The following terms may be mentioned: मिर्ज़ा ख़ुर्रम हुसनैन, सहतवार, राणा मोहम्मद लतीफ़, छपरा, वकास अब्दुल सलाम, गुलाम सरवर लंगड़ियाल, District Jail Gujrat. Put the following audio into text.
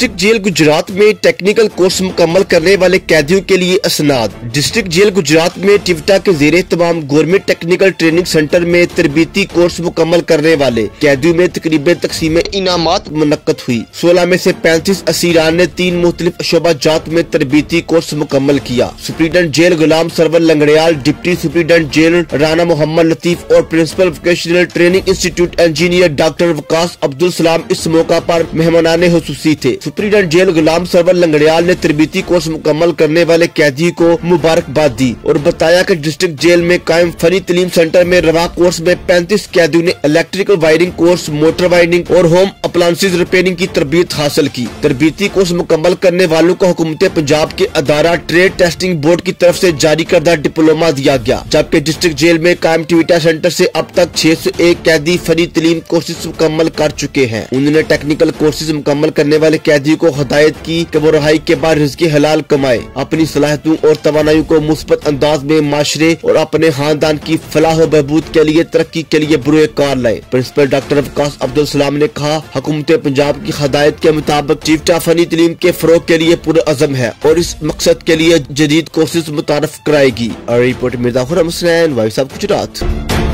District jail Gujarat में technical course मुकम्मल करने वाले कैदियों के लिए असनाद। डिस्ट्रिक्ट जेल गुजरात में टिवटा के ज़ेरे तमाम गवर्नमेंट टेक्निकल ट्रेनिंग सेंटर में तरबीती कोर्स मुकम्मल करने वाले कैदियों में तकरीबन तकसीम इनामात मुनक्कद हुई। 16 में से 35 असीरान ने 3 मुख्तलिफ शोबा जात में तरबीती कोर्स मुकम्मल किया। Superintendent jail गुलाम सरवर लंगड़ियाल, deputy superintendent jail राणा मोहम्मद लतीफ़ और principal vocational training institute engineer doctor वकास अब्दुल सलाम इस मौका पर मेहमानाने हुसूसी थे। सुप्रीडेंट जेल गुलाम सरवर लंगड़ियाल ने तरबीती कोर्स मुकम्मल करने वाले कैदी को मुबारकबाद दी और बताया कि डिस्ट्रिक्ट जेल में कायम फनी तलीम सेंटर में रवा कोर्स में 35 कैदियों ने electrical wiring course, motor wiring और होम अप्लायंसेज रिपेयरिंग की तरबियत हासिल की। तरबीती कोर्स मुकम्मल करने वालों को हुकूमत पंजाब के अदारा ट्रेड टेस्टिंग बोर्ड की तरफ से जारी करदा डिप्लोमा दिया गया, जबकि डिस्ट्रिक्ट जेल में कायम टिवटा सेंटर से अब तक 601 कैदी फनी तलीम कोर्सेज मुकम्मल कर चुके हैं। उन्होंने टेक्निकल कोर्सेज मुकम्मल करने वाले कैदियों को हिदायत की कि वो रहाई के बाद रिज़्क़ हलाल कमाए, अपनी सलाहियतों और तवानाइयों को मुस्बत अंदाज में माशरे और अपने खानदान की फलाह बहबूद के लिए तरक्की के लिए बुरे कार लाए। प्रिंसिपल डॉक्टर वकास अब्दुल सलाम ने कहा, हुकूमत पंजाब की हिदायत के मुताबिक टिवटा फनी तलीम के फरोग के लिए पूरा अज़म है और इस मकसद के लिए जदीद कोर्सेज मुतारफ कराएगी। रिपोर्ट मिर्ज़ा ख़ुर्रम हुसनैन, गुजरात।